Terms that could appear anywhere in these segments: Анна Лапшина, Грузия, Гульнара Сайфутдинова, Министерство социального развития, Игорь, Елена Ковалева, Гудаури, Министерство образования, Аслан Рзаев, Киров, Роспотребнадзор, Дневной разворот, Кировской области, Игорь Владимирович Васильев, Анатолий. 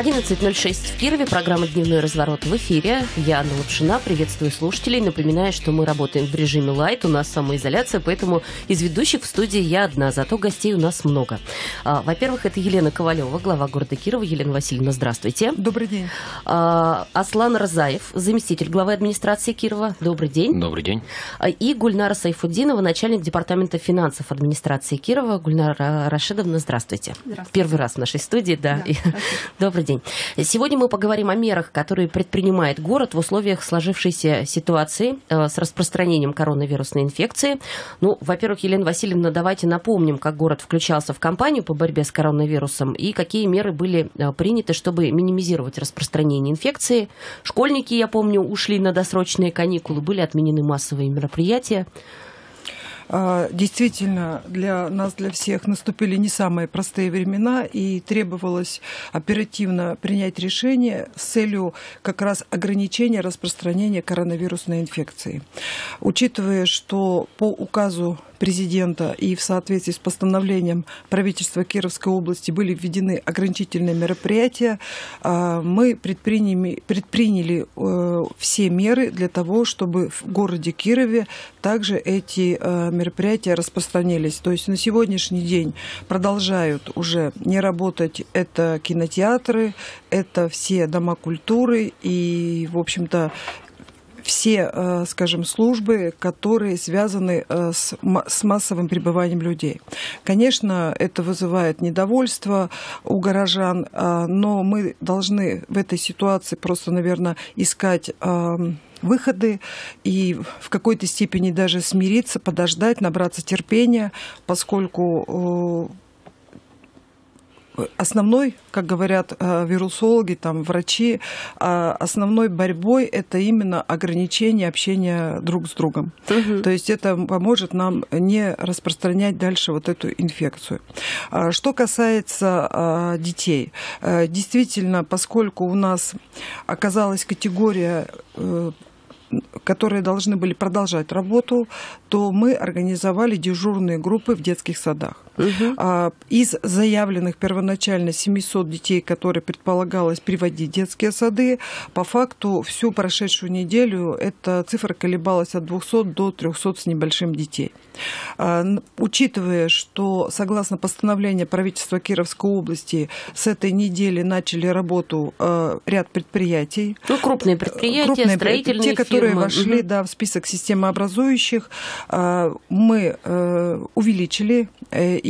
11:06 в Кирове. Программа «Дневной разворот» в эфире. Я, Анна Лапшина. Приветствую слушателей. Напоминаю, что мы работаем в режиме лайт. У нас самоизоляция, поэтому из ведущих в студии я одна. Зато гостей у нас много. Во-первых, это Елена Ковалева, глава города Кирова. Елена Васильевна, здравствуйте. Добрый день. Аслан Рзаев, заместитель главы администрации Кирова. Добрый день. Добрый день. И Гульнара Сайфутдинова, начальник департамента финансов администрации Кирова. Гульнара Рашидовна, здравствуйте. Здравствуйте. Первый раз в нашей студии, да. Добрый день. Сегодня мы поговорим о мерах, которые предпринимает город в условиях сложившейся ситуации с распространением коронавирусной инфекции. Ну, во-первых, Елена Васильевна, давайте напомним, как город включался в кампанию по борьбе с коронавирусом и какие меры были приняты, чтобы минимизировать распространение инфекции. Школьники, я помню, ушли на досрочные каникулы, были отменены массовые мероприятия. Действительно, для нас, для всех наступили не самые простые времена, и требовалось оперативно принять решение с целью как раз ограничения распространения коронавирусной инфекции. Учитывая, что по указу президента и в соответствии с постановлением правительства Кировской области были введены ограничительные мероприятия, мы предприняли все меры для того, чтобы в городе Кирове также эти мероприятия распространились. То есть на сегодняшний день продолжают уже не работать это кинотеатры, это все дома культуры и, в общем-то, все, скажем, службы, которые связаны с массовым пребыванием людей. Конечно, это вызывает недовольство у горожан, но мы должны в этой ситуации просто, наверное, искать выходы и в какой-то степени даже смириться, подождать, набраться терпения, поскольку основной, как говорят вирусологи, там, врачи, основной борьбой это именно ограничение общения друг с другом. Угу. То есть это поможет нам не распространять дальше вот эту инфекцию. Что касается детей. Действительно, поскольку у нас оказалась категория, которые должны были продолжать работу, то мы организовали дежурные группы в детских садах. Угу. Из заявленных первоначально 700 детей, которые предполагалось приводить в детские сады, по факту всю прошедшую неделю эта цифра колебалась от 200 до 300 с небольшим детей. Учитывая, что согласно постановлению правительства Кировской области с этой недели начали работу ряд предприятий. Ну, крупные предприятия, строительные те, которые фирмы. Вошли, да, в список системообразующих, мы увеличили.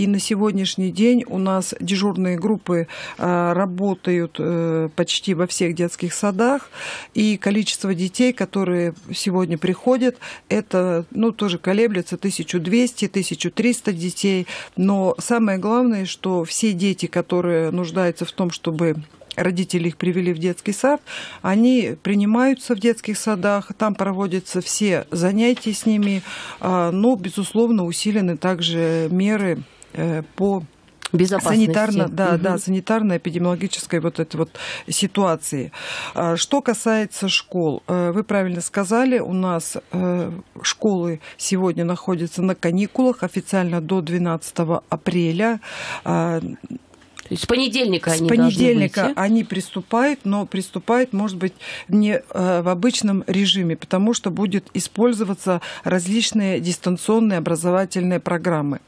И на сегодняшний день у нас дежурные группы работают почти во всех детских садах. И количество детей, которые сегодня приходят, это, ну, тоже колеблется 1200-1300 детей. Но самое главное, что все дети, которые нуждаются в том, чтобы родители их привели в детский сад, они принимаются в детских садах, там проводятся все занятия с ними, но, безусловно, усилены также меры по санитарно, да, угу. Да, санитарно-эпидемиологической вот этой вот ситуации. Что касается школ, вы правильно сказали, у нас школы сегодня находятся на каникулах официально до 12 апреля. С понедельника они приступают, но приступают, может быть, не в обычном режиме, потому что будут использоваться различные дистанционные образовательные программы.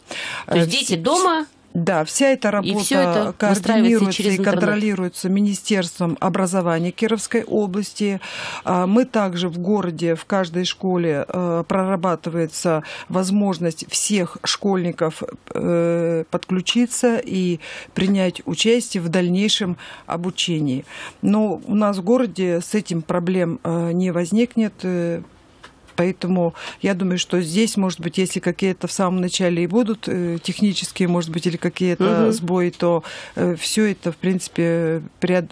То есть дети дома? Да, вся эта работа координируется и контролируется Министерством образования Кировской области. Мы также в городе, в каждой школе прорабатывается возможность всех школьников подключиться и принять участие в дальнейшем обучении. Но у нас в городе с этим проблем не возникнет. Поэтому я думаю, что здесь, может быть, если какие-то в самом начале и будут технические, может быть, или какие-то угу. сбои, то все это, в принципе,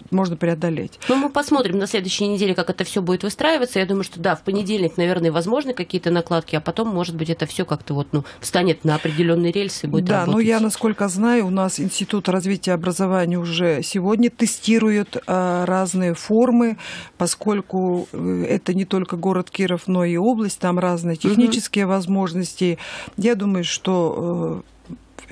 можно преодолеть. Ну, мы посмотрим на следующей неделе, как это все будет выстраиваться. Я думаю, что да, в понедельник, наверное, возможны какие-то накладки, а потом, может быть, это все как-то вот, ну, встанет на определенные рельсы и будет работать. Да, но я, насколько знаю, у нас Институт развития образования уже сегодня тестирует разные формы, поскольку это не только город Киров, но и область, там разные технические возможности. Я думаю, что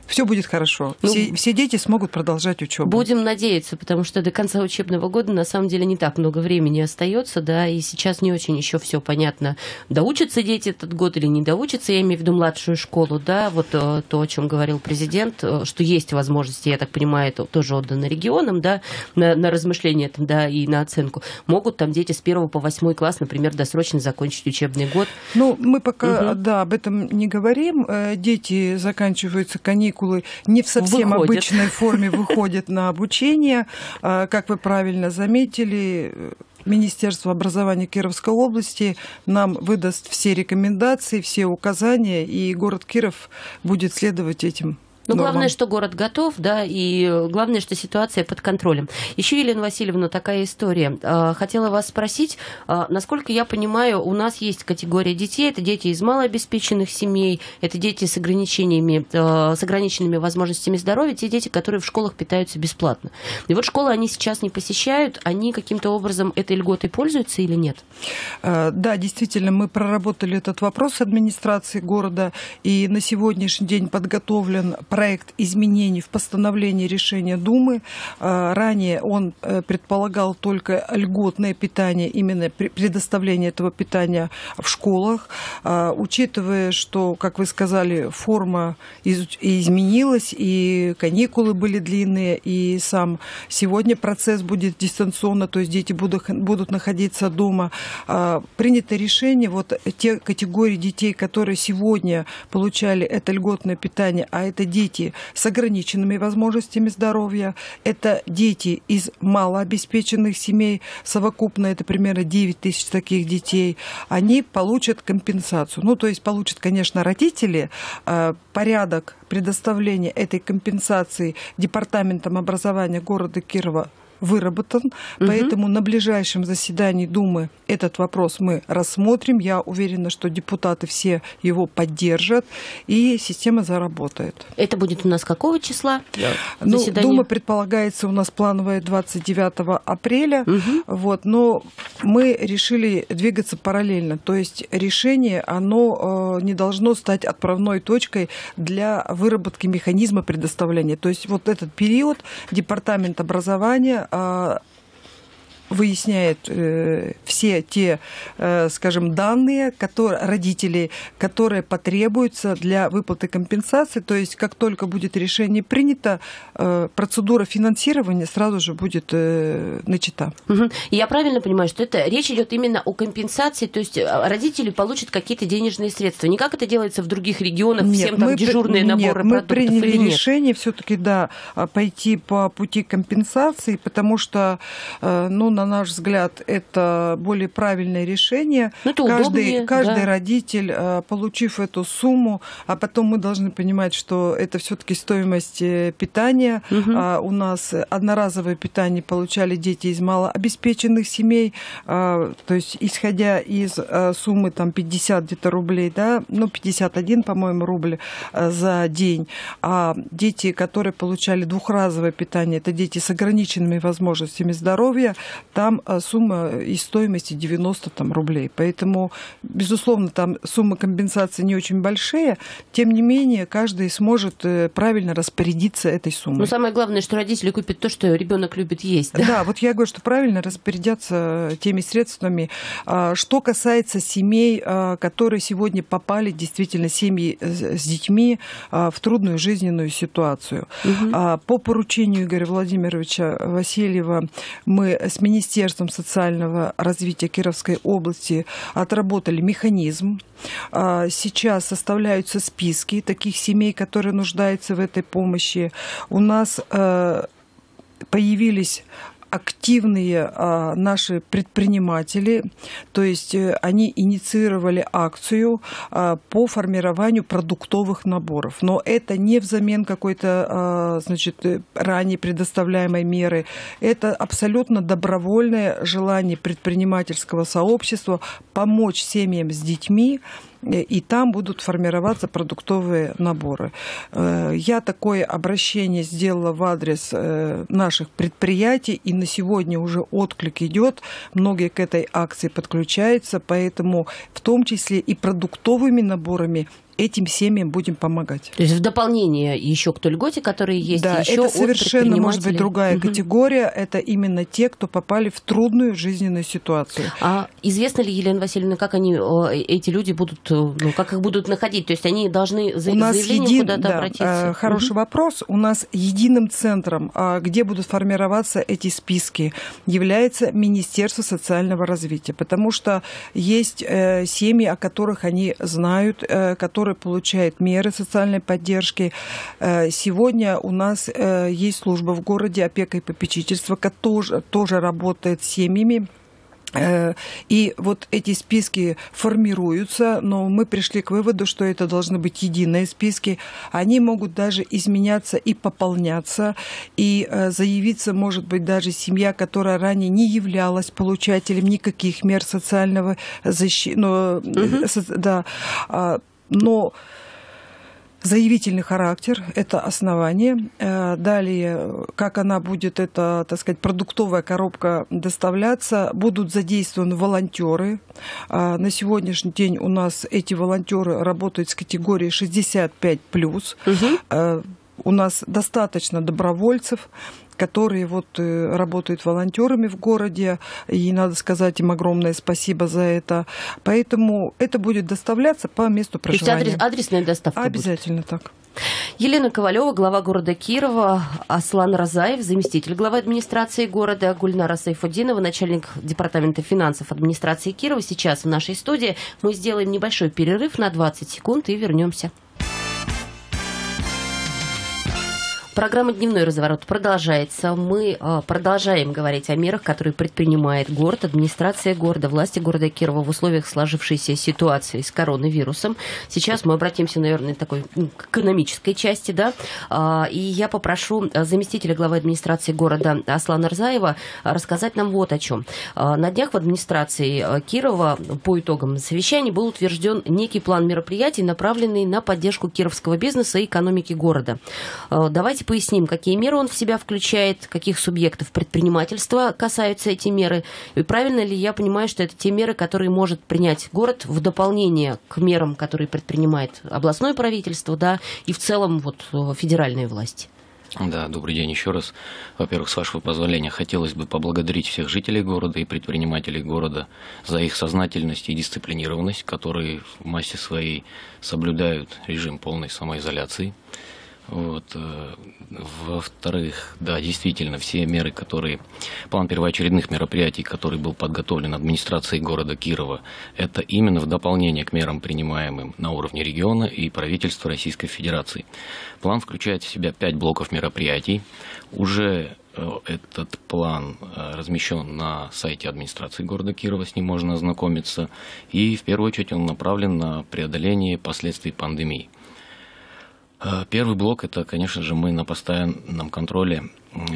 все будет хорошо. Ну, все дети смогут продолжать учебу. Будем надеяться, потому что до конца учебного года на самом деле не так много времени остается, да, и сейчас не очень еще все понятно, доучатся дети этот год или не доучатся, я имею в виду младшую школу, да, вот то, о чем говорил президент, что есть возможности, я так понимаю, это тоже отдано регионам, да, на размышления там, да, и на оценку. Могут там дети с 1 по 8 класс, например, досрочно закончить учебный год. Ну, мы пока, да, об этом не говорим. Дети заканчиваются каникулы не в совсем обычной форме, выходят на обучение. Как вы правильно заметили, Министерство образования Кировской области нам выдаст все рекомендации, все указания, и город Киров будет следовать этим. Но главное, что город готов, да, и главное, что ситуация под контролем. Еще, Елена Васильевна, такая история. Хотела вас спросить, насколько я понимаю, у нас есть категория детей, это дети из малообеспеченных семей, это дети с ограничениями, с ограниченными возможностями здоровья, те дети, которые в школах питаются бесплатно. И вот школы они сейчас не посещают, они каким-то образом этой льготой пользуются или нет? Да, действительно, мы проработали этот вопрос администрации города, и на сегодняшний день подготовлен проект изменений в постановлении решения Думы. Ранее он предполагал только льготное питание, именно предоставление этого питания в школах. Учитывая, что, как вы сказали, форма изменилась, и каникулы были длинные, и сам сегодня процесс будет дистанционно, то есть дети будут находиться дома. Принято решение, вот те категории детей, которые сегодня получали это льготное питание, а это дети с ограниченными возможностями здоровья, это дети из малообеспеченных семей, совокупно это примерно 9 тысяч таких детей, они получат компенсацию. Ну, то есть получат, конечно, родители. Порядок предоставления этой компенсации Департаментом образования города Кирова выработан, поэтому на ближайшем заседании Думы этот вопрос мы рассмотрим. Я уверена, что депутаты все его поддержат, и система заработает. Это будет у нас какого числа? Ну, Дума предполагается у нас плановая 29 апреля, вот, но мы решили двигаться параллельно, то есть решение, оно не должно стать отправной точкой для выработки механизма предоставления. То есть вот этот период Департамент образования выясняет все те, скажем, данные родителей, которые потребуются для выплаты компенсации. То есть как только будет решение принято, процедура финансирования сразу же будет начата. Я правильно понимаю, что это речь идет именно о компенсации, то есть родители получат какие-то денежные средства. Не как это делается в других регионах, нет, всем там дежурные наборы продуктов или нет? Мы приняли решение все-таки, да, пойти по пути компенсации, потому что, ну, на наш взгляд, это более правильное решение. Это удобнее, каждый родитель, получив эту сумму, а потом мы должны понимать, что это все-таки стоимость питания. У нас одноразовое питание получали дети из малообеспеченных семей, то есть исходя из суммы там 50 где-то рублей, да, ну 51, по-моему, рубль за день. А дети, которые получали двухразовое питание, это дети с ограниченными возможностями здоровья, там сумма и стоимость 90 там, рублей. Поэтому, безусловно, там суммы компенсации не очень большие. Тем не менее, каждый сможет правильно распорядиться этой суммой. Но самое главное, что родители купят то, что ребенок любит есть. Да? Да, вот я говорю, что правильно распорядятся теми средствами. Что касается семей, которые сегодня попали, действительно, семьи с детьми в трудную жизненную ситуацию. По поручению Игоря Владимировича Васильева мы с Министерством социального развития Кировской области отработали механизм. Сейчас составляются списки таких семей, которые нуждаются в этой помощи. У нас появились активные наши предприниматели, то есть они инициировали акцию по формированию продуктовых наборов. Но это не взамен какой-то значит, ранее предоставляемой меры. Это абсолютно добровольное желание предпринимательского сообщества помочь семьям с детьми, и там будут формироваться продуктовые наборы. Я такое обращение сделала в адрес наших предприятий, и на сегодня уже отклик идет, многие к этой акции подключаются, поэтому в том числе и продуктовыми наборами этим семьям будем помогать. То есть в дополнение еще к той льготе, которые есть, да, еще это совершенно, может быть, другая категория. Это именно те, кто попали в трудную жизненную ситуацию. А известно ли, Елена Васильевна, как они, эти люди будут, ну, как их будут находить? То есть они должны заявление куда-то обратиться? Хороший вопрос. У нас единым центром, где будут формироваться эти списки, является Министерство социального развития. Потому что есть семьи, о которых они знают, которые получают меры социальной поддержки. Сегодня у нас есть служба в городе опека и попечительство, которая тоже работает с семьями. И вот эти списки формируются, но мы пришли к выводу, что это должны быть единые списки. Они могут даже изменяться и пополняться. И заявиться, может быть, даже семья, которая ранее не являлась получателем никаких мер социального защиты. Но заявительный характер – это основание. Далее, как она будет, эта, так сказать, продуктовая коробка доставляться, будут задействованы волонтеры. На сегодняшний день у нас эти волонтеры работают с категорией 65+. У нас достаточно добровольцев, которые вот работают волонтерами в городе, и надо сказать им огромное спасибо за это. Поэтому это будет доставляться по месту проживания. То есть адресная доставка обязательно будет. Так. Елена Ковалева, глава города Кирова, Аслан Рзаев, заместитель главы администрации города, Гульнара Сайфутдинова, начальник департамента финансов администрации Кирова. Сейчас в нашей студии мы сделаем небольшой перерыв на 20 секунд и вернемся. Программа «Дневной разворот» продолжается. Мы продолжаем говорить о мерах, которые предпринимает город, администрация города, власти города Кирова в условиях сложившейся ситуации с коронавирусом. Сейчас мы обратимся, наверное, такой, к экономической части, да. И я попрошу заместителя главы администрации города Аслана Рзаева рассказать нам вот о чем. На днях в администрации Кирова по итогам совещания был утвержден некий план мероприятий, направленный на поддержку кировского бизнеса и экономики города. Давайте поясним, какие меры он в себя включает, каких субъектов предпринимательства касаются эти меры. И правильно ли я понимаю, что это те меры, которые может принять город в дополнение к мерам, которые предпринимает областное правительство, да, и в целом вот федеральные власти? Да, добрый день еще раз. Во-первых, с вашего позволения, хотелось бы поблагодарить всех жителей города и предпринимателей города за их сознательность и дисциплинированность, которые в массе своей соблюдают режим полной самоизоляции. Во-вторых, да, действительно, все меры, которые, план первоочередных мероприятий, который был подготовлен администрацией города Кирова, это именно в дополнение к мерам, принимаемым на уровне региона и правительства Российской Федерации. План включает в себя 5 блоков мероприятий. Уже этот план размещен на сайте администрации города Кирова, с ним можно ознакомиться. И в первую очередь он направлен на преодоление последствий пандемии. Первый блок – это, конечно же, мы на постоянном контроле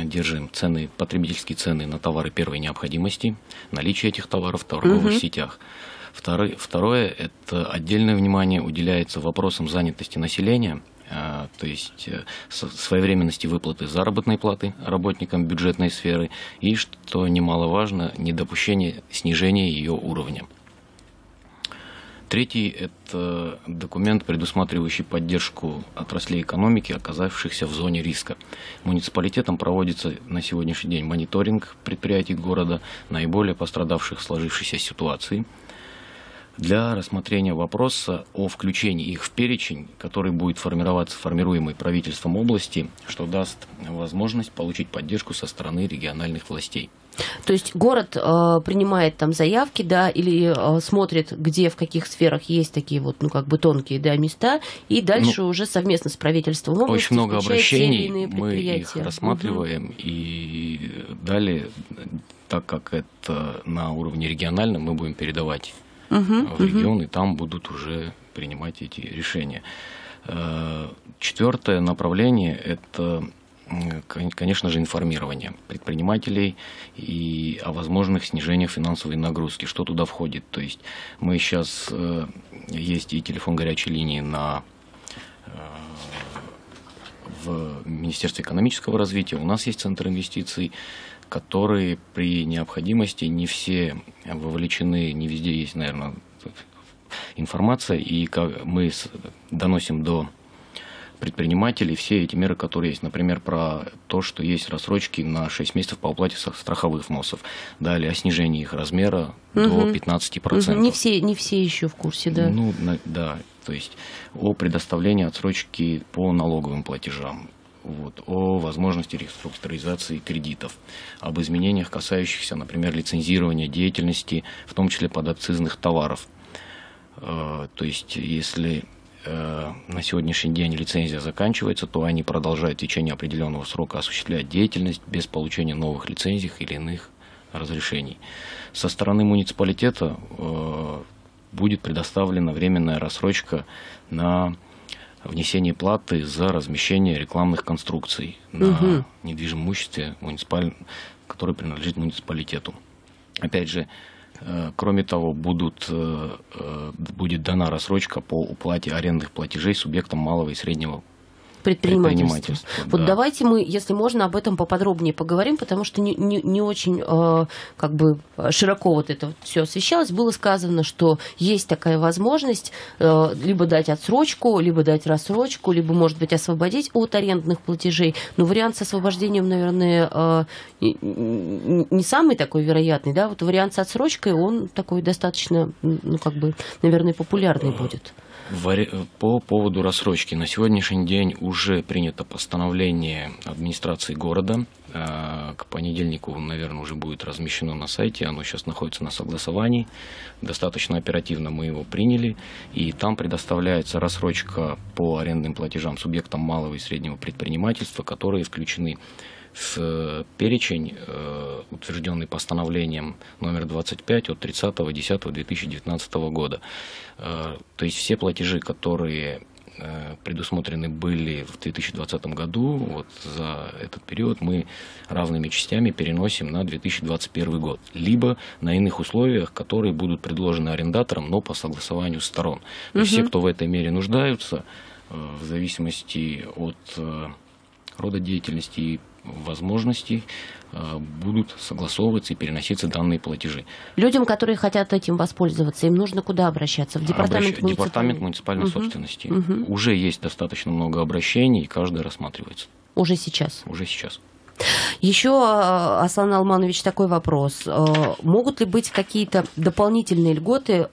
держим цены, потребительские цены на товары первой необходимости, наличие этих товаров в торговых сетях. Второе – это отдельное внимание уделяется вопросам занятости населения, то есть своевременности выплаты заработной платы работникам бюджетной сферы и, что немаловажно, недопущение снижения ее уровня. Третий – это документ, предусматривающий поддержку отраслей экономики, оказавшихся в зоне риска. Муниципалитетом проводится на сегодняшний день мониторинг предприятий города, наиболее пострадавших в сложившейся ситуации, для рассмотрения вопроса о включении их в перечень, который будет формироваться формируемый правительством области, что даст возможность получить поддержку со стороны региональных властей. То есть город принимает там заявки, да, или смотрит, где, в каких сферах есть такие вот, ну, как бы тонкие, да, места, и дальше уже совместно с правительством области. Очень много обращений, мы их рассматриваем, и далее, так как это на уровне региональном, мы будем передавать в регион, и там будут уже принимать эти решения. Четвертое направление – это, конечно же, информирование предпринимателей и о возможных снижениях финансовой нагрузки, что туда входит. То есть мы сейчас, есть и телефон горячей линии в Министерстве экономического развития, у нас есть центр инвестиций, которые при необходимости не все вовлечены, не везде есть, наверное, информация, и мы доносим до предпринимателей все эти меры, которые есть. Например, про то, что есть рассрочки на 6 месяцев по оплате страховых взносов. Далее о снижении их размера до 15%. Не все еще в курсе, да? Ну, да, то есть о предоставлении отсрочки по налоговым платежам. Вот, о возможности реструктуризации кредитов, об изменениях, касающихся, например, лицензирования деятельности, в том числе подакцизных товаров. То есть, если на сегодняшний день лицензия заканчивается, то они продолжают в течение определенного срока осуществлять деятельность без получения новых лицензий или иных разрешений. Со стороны муниципалитета будет предоставлена временная рассрочка на внесение платы за размещение рекламных конструкций на недвижимом имуществе, которое принадлежит муниципалитету. Опять же, кроме того, будет дана рассрочка по уплате арендных платежей субъектам малого и среднего предпринимательства. Вот да. Давайте мы, если можно, об этом поподробнее поговорим, потому что не очень как бы широко вот это все освещалось. Было сказано, что есть такая возможность либо дать отсрочку, либо дать рассрочку, либо, может быть, освободить от арендных платежей. Но вариант с освобождением, наверное, не самый такой вероятный, да? Вот вариант с отсрочкой, он такой достаточно, ну, как бы, наверное, популярный будет. По поводу рассрочки. На сегодняшний день уже принято постановление администрации города. К понедельнику, наверное, уже будет размещено на сайте. Оно сейчас находится на согласовании. Достаточно оперативно мы его приняли. И там предоставляется рассрочка по арендным платежам субъектам малого и среднего предпринимательства, которые включены в перечень, утвержденный постановлением номер 25 от 30.10.2019 года. То есть все платежи, которые предусмотрены были в 2020 году, вот за этот период мы равными частями переносим на 2021 год, либо на иных условиях, которые будут предложены арендаторам, но по согласованию сторон. То есть все, кто в этой мере нуждаются, в зависимости от рода деятельности и возможностей, будут согласовываться и переноситься данные платежи. Людям, которые хотят этим воспользоваться, им нужно куда обращаться? В департамент муниципальной собственности. Уже есть достаточно много обращений, и каждое рассматривается. Уже сейчас? Уже сейчас. Еще, Аслан Алманович, такой вопрос. Могут ли быть какие-то дополнительные льготы,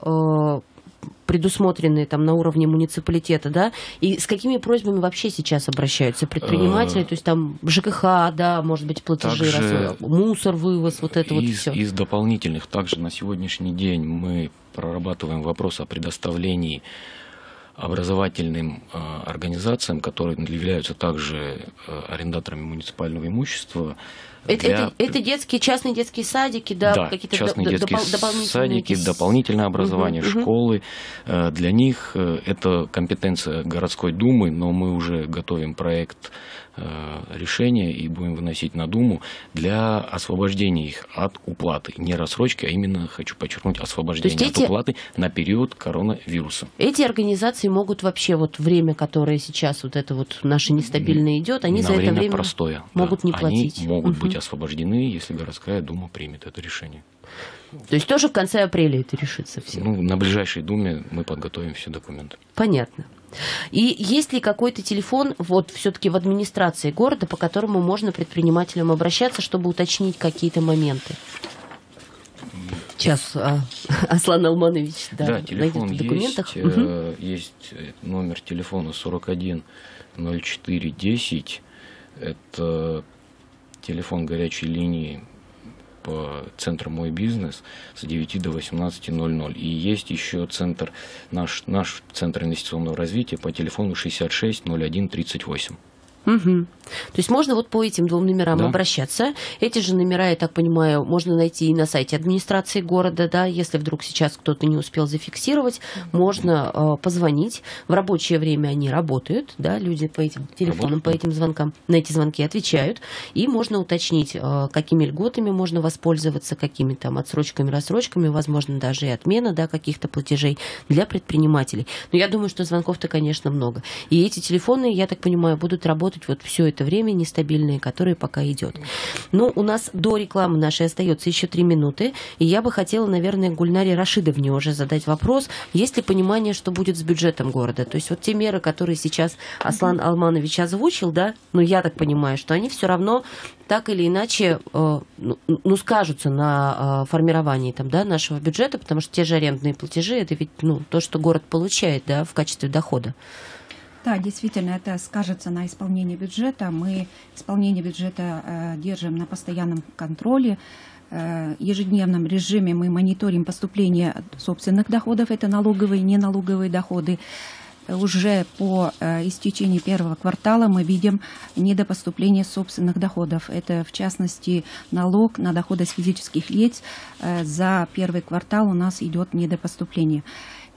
предусмотренные там на уровне муниципалитета, да, и с какими просьбами вообще сейчас обращаются предприниматели, то есть там ЖКХ, да, может быть, платежи, мусор, вывоз, вот это вот все. Из дополнительных также на сегодняшний день мы прорабатываем вопрос о предоставлении образовательным организациям, которые являются также арендаторами муниципального имущества. Это детские, частные детские садики, да? Да, какие-то частные детские садики, дополнительное образование, школы. Для них это компетенция городской думы, но мы уже готовим проект решения и будем выносить на Думу для освобождения их от уплаты. Не рассрочки, а именно, хочу подчеркнуть, освобождение от уплаты на период коронавируса. Эти организации могут вообще вот время, которое сейчас вот это вот наше нестабильное идет, они на за время это время простое, могут не платить. Они могут быть освобождены, если городская дума примет это решение. То есть тоже в конце апреля это решится все? Ну, на ближайшей думе мы подготовим все документы. Понятно. И есть ли какой-то телефон вот все-таки в администрации города, по которому можно предпринимателям обращаться, чтобы уточнить какие-то моменты? Сейчас Аслан Алманович телефон найдет в документах. Есть, есть номер телефона 41 04 10. Это телефон горячей линии по центру «Мой бизнес» с 9 до 18:00. И есть еще центр, наш центр инвестиционного развития по телефону 66 01 38. То есть можно вот по этим двум номерам обращаться. Эти же номера, я так понимаю, можно найти и на сайте администрации города, да, если вдруг сейчас кто-то не успел зафиксировать, можно позвонить. В рабочее время они работают, да, люди по этим телефонам, по этим звонкам, на эти звонки отвечают, и можно уточнить, какими льготами можно воспользоваться, какими там отсрочками, рассрочками, возможно, даже и отмена, да, каких-то платежей для предпринимателей. Но я думаю, что звонков-то, конечно, много. И эти телефоны, я так понимаю, будут работать работать вот все это время нестабильное, которое пока идет. Но у нас до рекламы нашей остается еще 3 минуты, и я бы хотела, наверное, Гульнаре Рашидовне уже задать вопрос, есть ли понимание, что будет с бюджетом города? То есть вот те меры, которые сейчас Аслан Алманович озвучил, да, но я так понимаю, что они все равно так или иначе, ну, скажутся на формировании там, да, нашего бюджета, потому что те же арендные платежи, это ведь, ну, то, что город получает, да, в качестве дохода. Да, действительно, это скажется на исполнении бюджета. Мы исполнение бюджета держим на постоянном контроле. Ежедневном режиме мы мониторим поступление собственных доходов, это налоговые и неналоговые доходы. Уже по истечении первого квартала мы видим недопоступление собственных доходов. Это, в частности, налог на доходы с физических лиц. За первый квартал у нас идет недопоступление.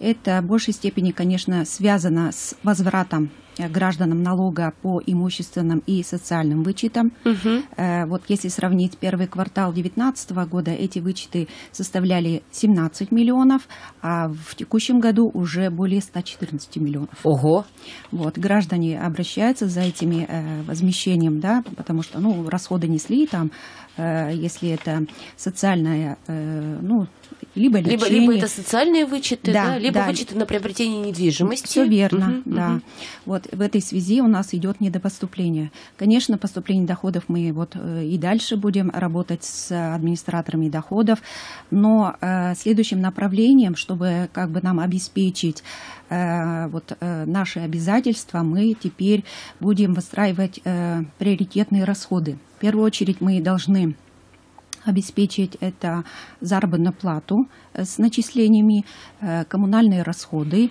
Это в большей степени, конечно, связано с возвратом гражданам налога по имущественным и социальным вычетам. Вот если сравнить первый квартал 2019 года, эти вычеты составляли 17 миллионов, а в текущем году уже более 114 миллионов. Ого! Вот, граждане обращаются за этими возмещением, да, потому что, ну, расходы несли там, если это социальное, ну, либо лечение. Либо это социальные вычеты, да, да, либо, да, вычеты на приобретение недвижимости. Все верно, да. Вот в этой связи у нас идет недопоступление. Конечно, поступление доходов мы вот и дальше будем работать с администраторами доходов, но следующим направлением, чтобы как бы нам обеспечить вот наши обязательства, мы теперь будем выстраивать приоритетные расходы. В первую очередь мы должны обеспечить это заработную плату с начислениями, коммунальные расходы,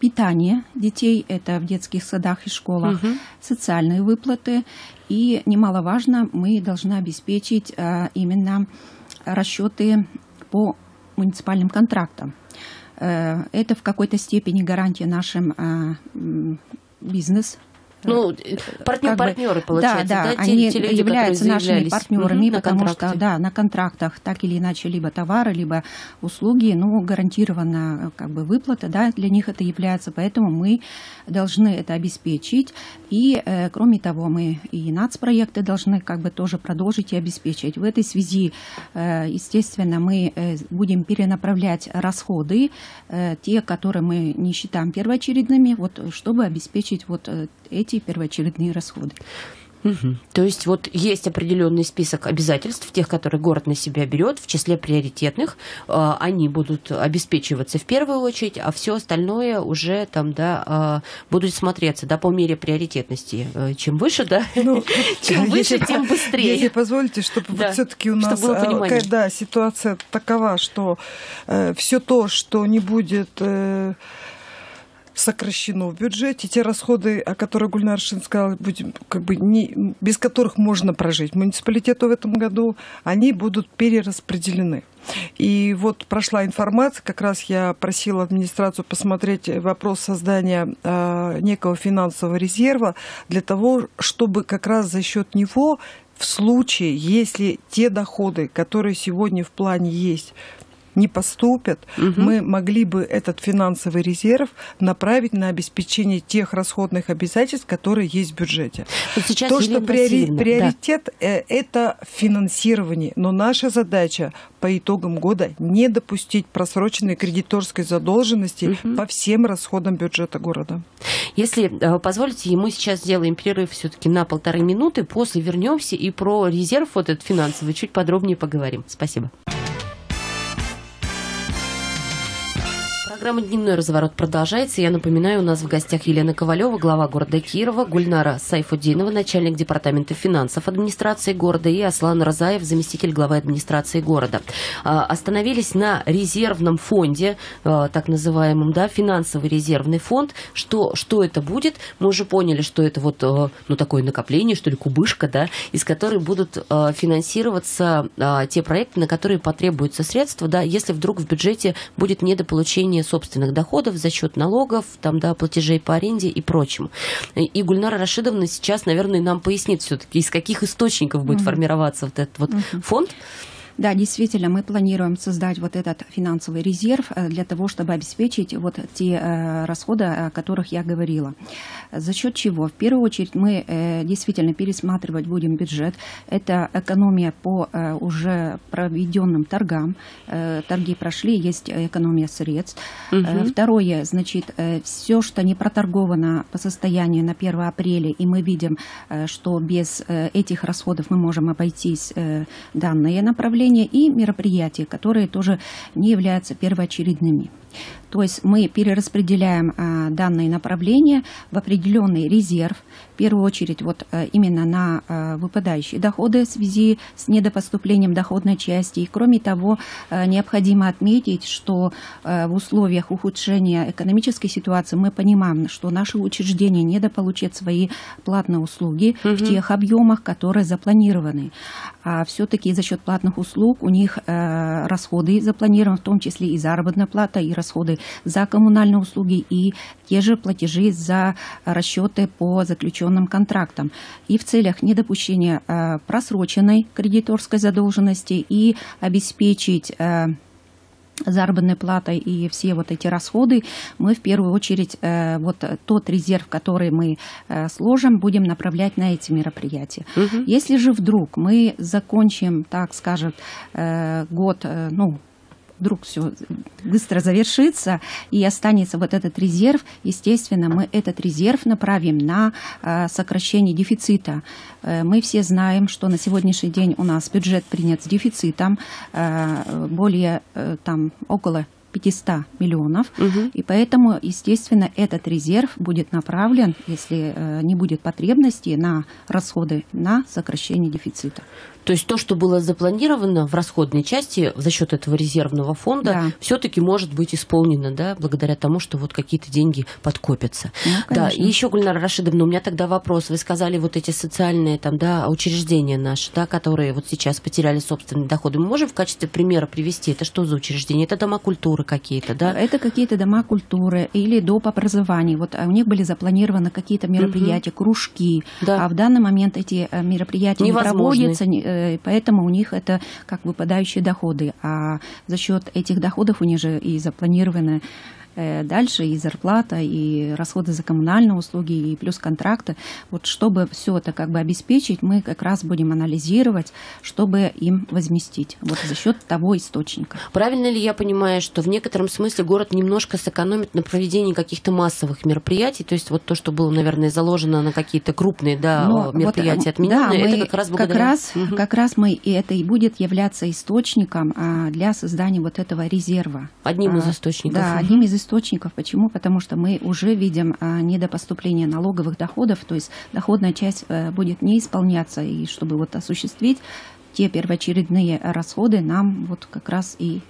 питание детей, это в детских садах и школах, социальные выплаты. И немаловажно, мы должны обеспечить именно расчеты по муниципальным контрактам. Это в какой-то степени гарантия нашим бизнес. Ну, партнеры, получается, да, да, да, они являются нашими партнерами, потому что, да, на контрактах так или иначе либо товары, либо услуги, ну, гарантирована как бы выплата, да, для них это является, поэтому мы должны это обеспечить, и, кроме того, мы и нацпроекты должны как бы тоже продолжить и обеспечить. В этой связи, естественно, мы будем перенаправлять расходы, те, которые мы не считаем первоочередными, вот, чтобы обеспечить вот эти первоочередные расходы. То есть вот есть определенный список обязательств, тех, которые город на себя берет, в числе приоритетных, они будут обеспечиваться в первую очередь, а все остальное уже там, да, будут смотреться, да, по мере приоритетности. Чем выше, да, ну, чем выше, тем быстрее. Если позволите, чтобы, да, вот все-таки у нас когда ситуация такова, что все то, что не будет сокращено в бюджете, те расходы, о которых Гульнара сказала, как бы не, без которых можно прожить муниципалитету в этом году, они будут перераспределены. И вот прошла информация, как раз я просила администрацию посмотреть вопрос создания некого финансового резерва для того, чтобы как раз за счет него, в случае, если те доходы, которые сегодня в плане есть, не поступят, мы могли бы этот финансовый резерв направить на обеспечение тех расходных обязательств, которые есть в бюджете. Вот сейчас то, Елена, что приоритет, да, это финансирование. Но наша задача по итогам года не допустить просроченной кредиторской задолженности по всем расходам бюджета города. Если позволите, мы сейчас сделаем перерыв все-таки на 1,5 минуты, после вернемся и про резерв вот этот финансовый чуть подробнее поговорим. Спасибо. Программа «Дневной разворот» продолжается. Я напоминаю, у нас в гостях Елена Ковалева, глава города Кирова, Гульнара Сайфутдинова, начальник департамента финансов администрации города, и Аслан Рзаев, заместитель главы администрации города. Остановились на резервном фонде, так называемом, да, финансовый резервный фонд. Что это будет? Мы уже поняли, что это вот, ну, такое накопление, что ли, кубышка, да, из которой будут финансироваться те проекты, на которые потребуются средства, да, если вдруг в бюджете будет недополучение собственных доходов за счет налогов, там, да, платежей по аренде и прочему. И Гульнара Рашидовна сейчас, наверное, нам пояснит все-таки, из каких источников будет формироваться вот этот вот фонд. Да, действительно, мы планируем создать вот этот финансовый резерв для того, чтобы обеспечить вот те расходы, о которых я говорила. За счет чего? В первую очередь мы действительно пересматривать будем бюджет. Это экономия по уже проведенным торгам. Торги прошли, есть экономия средств. Угу. Второе, значит, все, что не проторговано по состоянию на 1 апреля, и мы видим, что без этих расходов мы можем обойтись данное направление, и мероприятия, которые тоже не являются первоочередными. То есть мы перераспределяем данные направления в определенный резерв, в первую очередь вот именно на выпадающие доходы в связи с недопоступлением доходной части. И кроме того, необходимо отметить, что в условиях ухудшения экономической ситуации мы понимаем, что наши учреждения недополучат свои платные услуги в тех объемах, которые запланированы. А все-таки за счет платных услуг у них расходы запланированы, в том числе и заработная плата, и расходы за коммунальные услуги, и те же платежи за расчеты по заключенным контрактам. И в целях недопущения просроченной кредиторской задолженности и обеспечить заработной платой и все вот эти расходы, мы в первую очередь вот тот резерв, который мы сложим, будем направлять на эти мероприятия. Угу. Если же вдруг мы закончим, так скажем, год, ну, вдруг все быстро завершится и останется вот этот резерв, естественно, мы этот резерв направим на сокращение дефицита. Мы все знаем, что на сегодняшний день у нас бюджет принят с дефицитом более там около 500 миллионов, угу. И поэтому, естественно, этот резерв будет направлен, если не будет потребности, на расходы, на сокращение дефицита. То есть то, что было запланировано в расходной части за счет этого резервного фонда, да, все-таки может быть исполнено, да, благодаря тому, что вот какие-то деньги подкопятся. Ну, да. И еще, Гульнара Рашидовна, у меня тогда вопрос. Вы сказали, вот эти социальные там, да, учреждения наши, да, которые вот сейчас потеряли собственные доходы. Мы можем в качестве примера привести? Это что за учреждения? Это дома культуры какие-то, да? Это какие-то дома культуры или доп. Образования. Вот у них были запланированы какие-то мероприятия, угу, кружки. Да. А в данный момент эти мероприятия невозможны, не проводятся. Поэтому у них это как выпадающие доходы, а за счет этих доходов у них же и запланированы дальше и зарплата, и расходы за коммунальные услуги, и плюс контракты. Вот чтобы все это как бы обеспечить, мы как раз будем анализировать, чтобы им возместить вот за счет того источника. Правильно ли я понимаю, что в некотором смысле город немножко сэкономит на проведении каких-то массовых мероприятий, то есть вот то, что было, наверное, заложено на какие-то крупные, да, мероприятия, вот, отменены, да, это как раз благодаря... Как раз мы, и это и будет являться источником для создания вот этого резерва. Одним из источников. Да, одним из источников. Почему? Потому что мы уже видим недопоступление налоговых доходов, то есть доходная часть будет не исполняться, и чтобы вот осуществить те первоочередные расходы, нам вот как раз и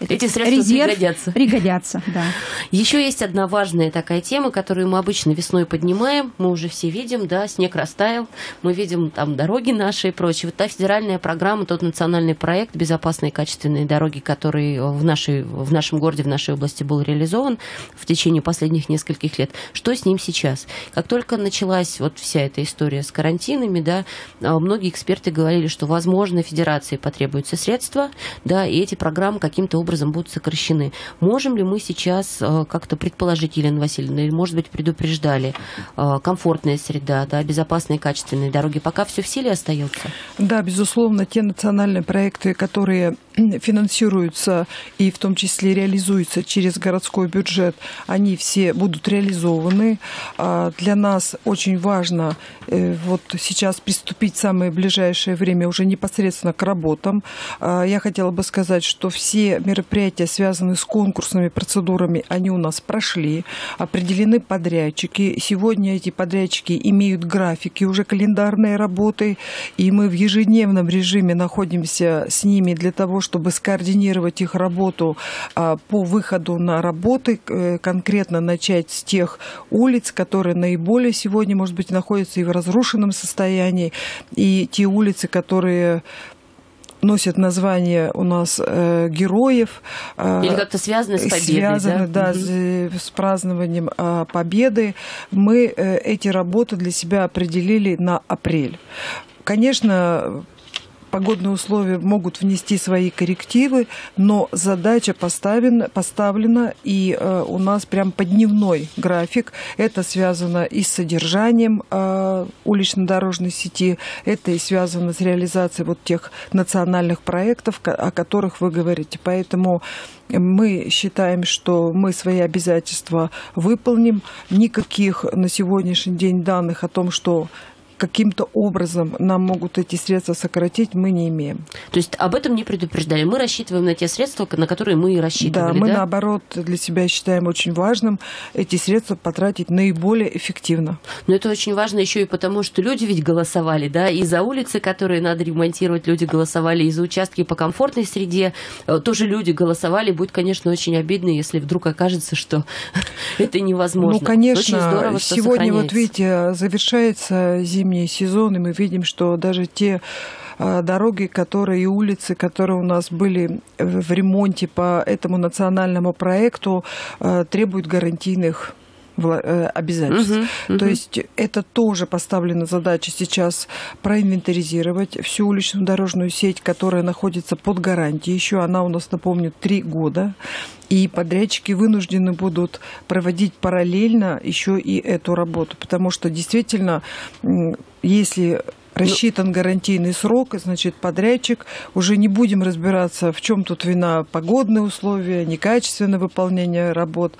эти средства пригодятся. Да. Еще есть одна важная такая тема, которую мы обычно весной поднимаем. Мы уже все видим, да, снег растаял, мы видим там дороги наши и прочее. Вот та федеральная программа, тот национальный проект «Безопасные и качественные дороги», который в нашем городе, в нашей области был реализован в течение последних нескольких лет. Что с ним сейчас? Как только началась вот вся эта история с карантинами, да, многие эксперты говорили, что, возможно, федерации потребуются средства, да, и эти программы каким-то образом будут сокращены. Можем ли мы сейчас как-то предположить, Елена Васильевна, или, может быть, предупреждали, комфортная среда, да, безопасные, качественные дороги, пока все в силе остается? Да, безусловно, те национальные проекты, которые финансируются и в том числе реализуются через городской бюджет, они все будут реализованы. Для нас очень важно вот сейчас приступить в самое ближайшее время уже непосредственно к работам. Я хотела бы сказать, что все мероприятия, связанные с конкурсными процедурами, они у нас прошли, определены подрядчики. Сегодня эти подрядчики имеют графики, уже календарные работы, и мы в ежедневном режиме находимся с ними для того, чтобы скоординировать их работу по выходу на работы, конкретно начать с тех улиц, которые наиболее сегодня, может быть, находятся и в разрушенном состоянии, и те улицы, которые носят название у нас героев. Или как-то связаны с победой. Связаны, да, с празднованием победы. Мы эти работы для себя определили на апрель. Конечно, Погодные условия могут внести свои коррективы, но задача поставлена, и у нас прям подневной график. Это связано и с содержанием улично-дорожной сети, это и связано с реализацией вот тех национальных проектов, о которых вы говорите. Поэтому мы считаем, что мы свои обязательства выполним. Никаких на сегодняшний день данных о том, что каким-то образом нам могут эти средства сократить, мы не имеем. То есть об этом не предупреждали. Мы рассчитываем на те средства, на которые мы и рассчитывали. Да, мы наоборот для себя считаем очень важным эти средства потратить наиболее эффективно. Но это очень важно еще и потому, что люди ведь голосовали, да, и за улицы, которые надо ремонтировать, люди голосовали, и за участки по комфортной среде тоже люди голосовали. Будет, конечно, очень обидно, если вдруг окажется, что это невозможно. Ну, конечно, очень здорово, что сегодня, вот видите, завершается зимний сезон, и мы видим, что даже те дороги, которые и улицы, которые у нас были в ремонте по этому национальному проекту, требуют гарантийных обязательств. То есть это тоже поставлена задача сейчас проинвентаризировать всю уличную дорожную сеть, которая находится под гарантией. Еще она у нас, напомню, 3 года. И подрядчики вынуждены будут проводить параллельно еще и эту работу. Потому что действительно, если рассчитан гарантийный срок, значит, подрядчик, уже не будем разбираться, в чем тут вина погодные условия, некачественное выполнение работ.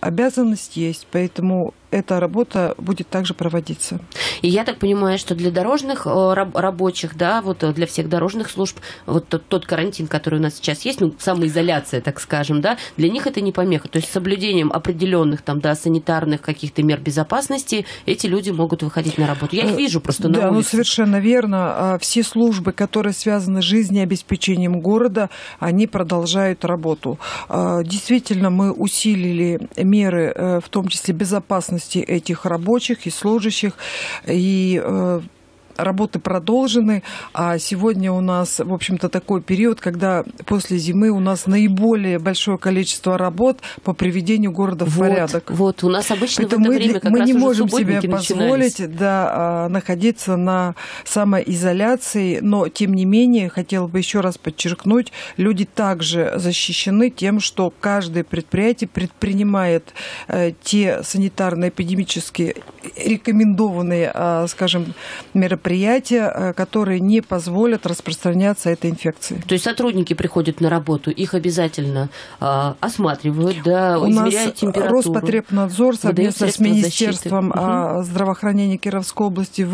Обязанность есть, поэтому эта работа будет также проводиться. И я так понимаю, что для дорожных рабочих, да, вот для всех дорожных служб, вот тот карантин, который у нас сейчас есть, ну, самоизоляция, так скажем, да, для них это не помеха. То есть с соблюдением определенных там, да, санитарных каких-то мер безопасности эти люди могут выходить на работу. Я их вижу просто на улице. Да, ну совершенно верно. Все службы, которые связаны с жизнеобеспечением города, они продолжают работу. Действительно, мы усилили меры, в том числе безопасности этих рабочих и служащих, и работы продолжены, а сегодня у нас, в общем-то, такой период, когда после зимы у нас наиболее большое количество работ по приведению города в порядок. Вот, у нас обычно поэтому в это время как мы раз не можем себе позволить, да, находиться на самоизоляции, но, тем не менее, хотела бы еще раз подчеркнуть, люди также защищены тем, что каждое предприятие предпринимает те санитарно-эпидемические рекомендованные, скажем, мероприятия, которые не позволят распространяться этой инфекции. То есть сотрудники приходят на работу, их обязательно осматривают, да, измеряют температуру. У нас Роспотребнадзор совместно с Министерством здравоохранения Кировской области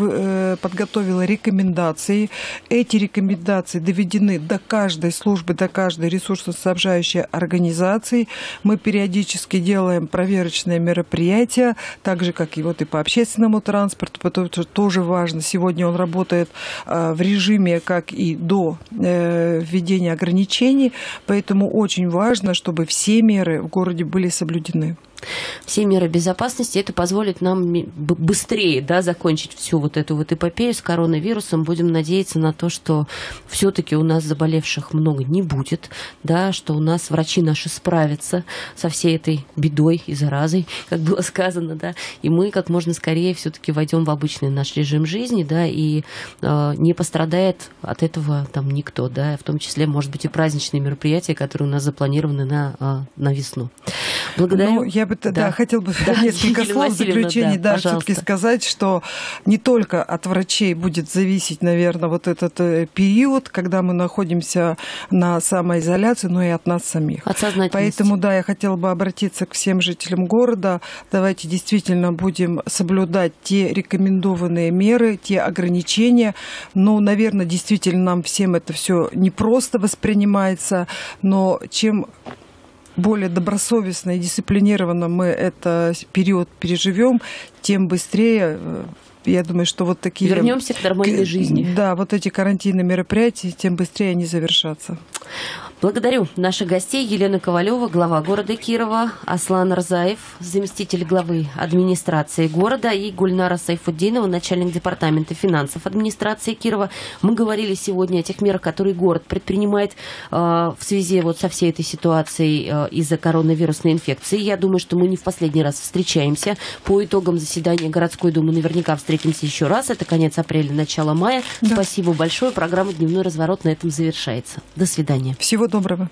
подготовила рекомендации. Эти рекомендации доведены до каждой службы, до каждой ресурсоснабжающей организации. Мы периодически делаем проверочные мероприятия, так же, как и вот и по общественному транспорту, потому что тоже важно. Сегодня он работает в режиме, как и до введения ограничений, поэтому очень важно, чтобы все меры в городе были соблюдены. Все меры безопасности, это позволит нам быстрее, да, закончить всю вот эту вот эпопею с коронавирусом. Будем надеяться на то, что все-таки у нас заболевших много не будет, да, что у нас врачи наши справятся со всей этой бедой и заразой, как было сказано, да, и мы как можно скорее все-таки войдем в обычный наш режим жизни, да, и не пострадает от этого там никто, да, в том числе, может быть, и праздничные мероприятия, которые у нас запланированы на весну. Благодарю. Ну, я бы хотел бы несколько слов в заключении, да, все-таки сказать, что не только от врачей будет зависеть, наверное, вот этот период, когда мы находимся на самоизоляции, но и от нас самих. От сознательности. Поэтому, да, я хотела бы обратиться к всем жителям города. Давайте действительно будем соблюдать те рекомендованные меры, те ограничения. Ну, наверное, действительно нам всем это все непросто воспринимается, но чем более добросовестно и дисциплинированно мы этот период переживем, тем быстрее, я думаю, что вот такие... Вернемся к нормальной жизни. Да, вот эти карантинные мероприятия, тем быстрее они завершатся. Благодарю наших гостей: Елена Ковалева, глава города Кирова, Аслан Рзаев, заместитель главы администрации города, и Гульнара Сайфутдинова, начальник департамента финансов администрации Кирова. Мы говорили сегодня о тех мерах, которые город предпринимает в связи вот со всей этой ситуацией из-за коронавирусной инфекции. Я думаю, что мы не в последний раз встречаемся. По итогам заседания городской думы наверняка встретимся еще раз. Это конец апреля, начало мая. Да. Спасибо большое. Программа «Дневной разворот» на этом завершается. До свидания. Всего доброго.